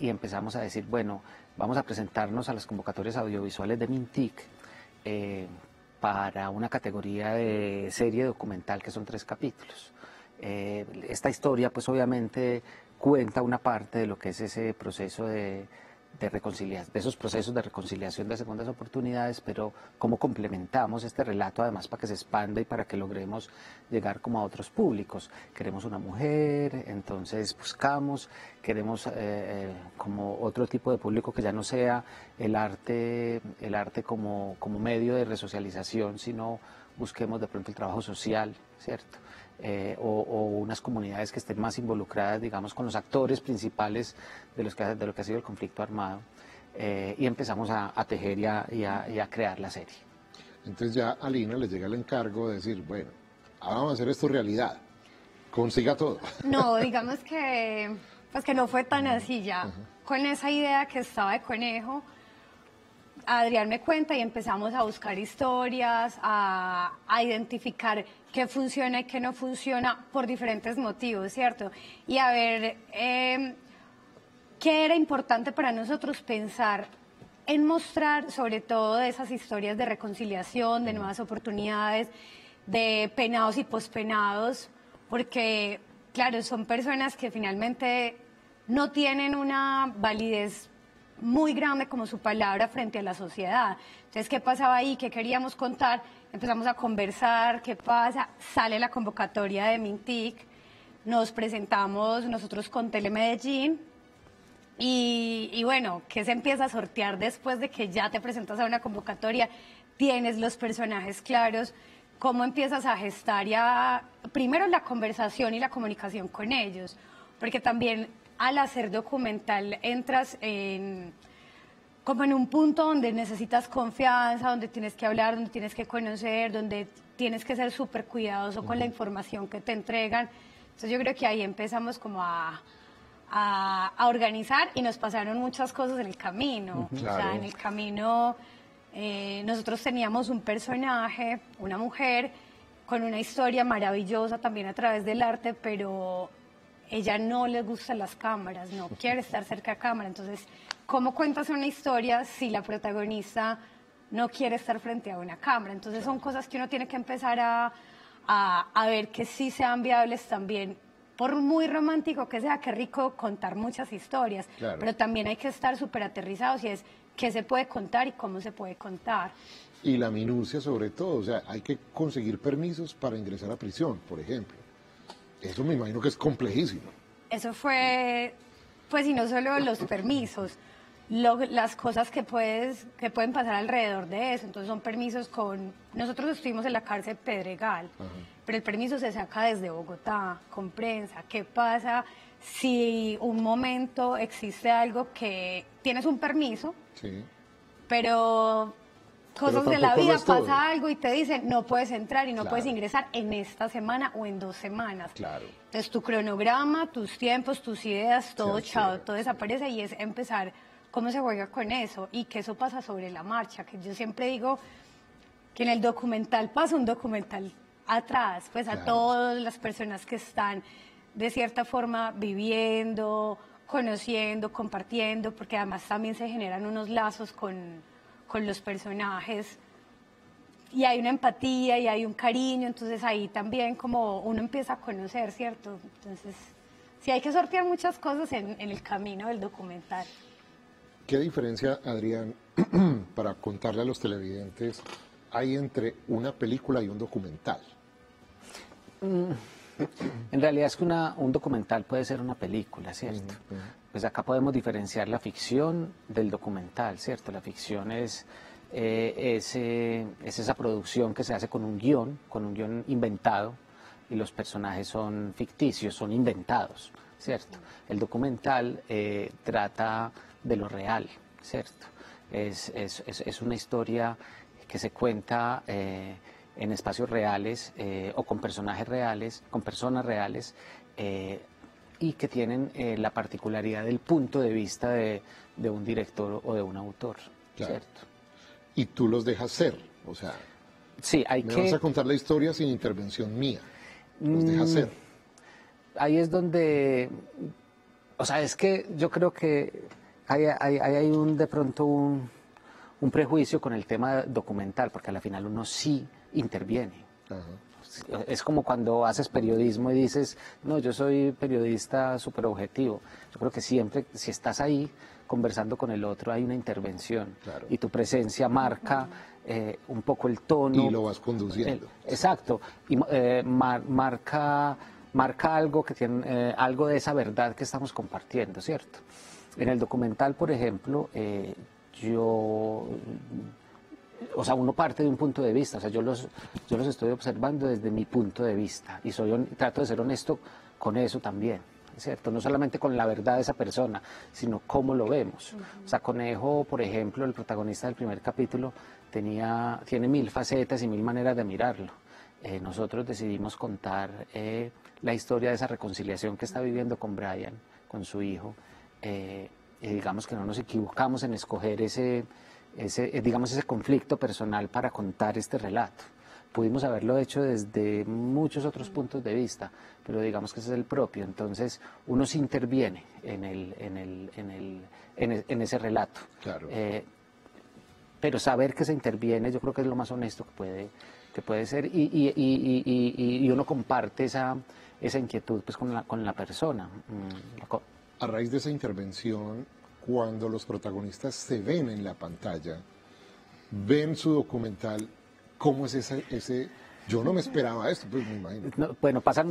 y empezamos a decir, bueno, vamos a presentarnos a las convocatorias audiovisuales de Mintic para una categoría de serie documental que son 3 capítulos. Esta historia pues obviamente cuenta una parte de lo que es ese proceso de reconciliación, de esos procesos de reconciliación de segundas oportunidades, pero cómo complementamos este relato además para que se expanda y para que logremos llegar como a otros públicos. Queremos una mujer, entonces buscamos, queremos como otro tipo de público que ya no sea el arte como medio de resocialización, sino busquemos de pronto el trabajo social, ¿cierto? O unas comunidades que estén más involucradas, digamos, con los actores principales de lo que ha sido el conflicto armado, y empezamos a tejer y a crear la serie. Entonces ya a Lina les llega el encargo de decir, bueno, ahora vamos a hacer esto realidad, consiga todo. No, digamos que, pues que no fue tan así ya. Con esa idea que estaba de Conejo, Adrián me cuenta y empezamos a buscar historias, a identificar qué funciona y qué no funciona por diferentes motivos, ¿cierto? Y a ver qué era importante para nosotros pensar en mostrar sobre todo de esas historias de reconciliación, de nuevas oportunidades, de penados y pospenados, porque claro, son personas que finalmente no tienen una validez muy grande como su palabra frente a la sociedad. Entonces, ¿qué pasaba ahí? ¿Qué queríamos contar? Empezamos a conversar, ¿qué pasa? Sale la convocatoria de Mintic, nos presentamos nosotros con Telemedellín y bueno, ¿qué se empieza a sortear después de que ya te presentas a una convocatoria? Tienes los personajes claros, ¿cómo empiezas a gestar primero la conversación y la comunicación con ellos? Porque también al hacer documental entras como en un punto donde necesitas confianza, donde tienes que hablar, donde tienes que conocer, donde tienes que ser súper cuidadoso con la información que te entregan. Entonces yo creo que ahí empezamos como a organizar y nos pasaron muchas cosas en el camino. Claro. O sea, en el camino nosotros teníamos un personaje, una mujer, con una historia maravillosa también a través del arte, pero ella no le gustan las cámaras, no quiere estar cerca de cámara. Entonces, ¿cómo cuentas una historia si la protagonista no quiere estar frente a una cámara? Entonces son cosas que uno tiene que empezar a ver que sí sean viables también. Por muy romántico que sea, qué rico contar muchas historias, claro, pero también hay que estar súper aterrizados y es qué se puede contar y cómo se puede contar. Y la minucia sobre todo, o sea, hay que conseguir permisos para ingresar a prisión, por ejemplo. Eso me imagino que es complejísimo. Eso fue, pues, y no solo los permisos, las cosas que pueden pasar alrededor de eso. Entonces son permisos nosotros estuvimos en la cárcel Pedregal, ajá, pero el permiso se saca desde Bogotá, con prensa. ¿Qué pasa si un momento existe algo que tienes un permiso, sí, pero cosas de la vida, pasa algo y te dicen no puedes entrar y no, claro, puedes ingresar en esta semana o en 2 semanas. Claro. Entonces tu cronograma, tus tiempos, tus ideas, todo sí, chao, todo desaparece y es empezar cómo se juega con eso y que eso pasa sobre la marcha, que yo siempre digo que en el documental pasa un documental atrás, pues claro, a todas las personas que están de cierta forma viviendo, conociendo, compartiendo, porque además también se generan unos lazos con los personajes y hay una empatía y hay un cariño, entonces ahí también como uno empieza a conocer, ¿cierto? Entonces sí hay que sortear muchas cosas en el camino del documental. ¿Qué diferencia, Adrián, para contarle a los televidentes, hay entre una película y un documental? En realidad es que un documental puede ser una película, ¿cierto? Uh-huh. Pues acá podemos diferenciar la ficción del documental, ¿cierto? La ficción es esa producción que se hace con un guión inventado, y los personajes son ficticios, son inventados, ¿cierto? El documental trata de lo real, ¿cierto? Es una historia que se cuenta en espacios reales o con personajes reales, con personas reales, y que tienen la particularidad del punto de vista de un director o de un autor, claro, ¿cierto? Y tú los dejas ser, o sea, sí, vas a contar la historia sin intervención mía, los dejas ser. Ahí es donde O sea, es que yo creo que hay un, de pronto un prejuicio con el tema documental, porque al final uno sí interviene. Ajá. Es como cuando haces periodismo y dices, no, yo soy periodista súper objetivo. Yo creo que siempre, si estás ahí conversando con el otro, hay una intervención. Claro. Y tu presencia marca un poco el tono. Y lo vas conduciendo. Exacto. Y marca algo que tiene algo de esa verdad que estamos compartiendo, ¿cierto? En el documental, por ejemplo, o sea, uno parte de un punto de vista, o sea, yo los estoy observando desde mi punto de vista y trato de ser honesto con eso también, ¿cierto? No solamente con la verdad de esa persona, sino cómo lo vemos. Uh-huh. O sea, Conejo, por ejemplo, el protagonista del primer capítulo, tiene 1000 facetas y 1000 maneras de mirarlo. Nosotros decidimos contar la historia de esa reconciliación que está viviendo con Brian, con su hijo, y digamos que no nos equivocamos en escoger ese conflicto personal para contar este relato. Pudimos haberlo hecho desde muchos otros puntos de vista, pero digamos que ese es el propio. Entonces uno se interviene en ese relato. Claro. Pero saber que se interviene, yo creo que es lo más honesto que puede ser, y uno comparte esa inquietud, pues, con la persona. A raíz de esa intervención, cuando los protagonistas se ven en la pantalla, ven su documental, ¿cómo es ese? Yo no me esperaba esto, pues me imagino. No, bueno, pasan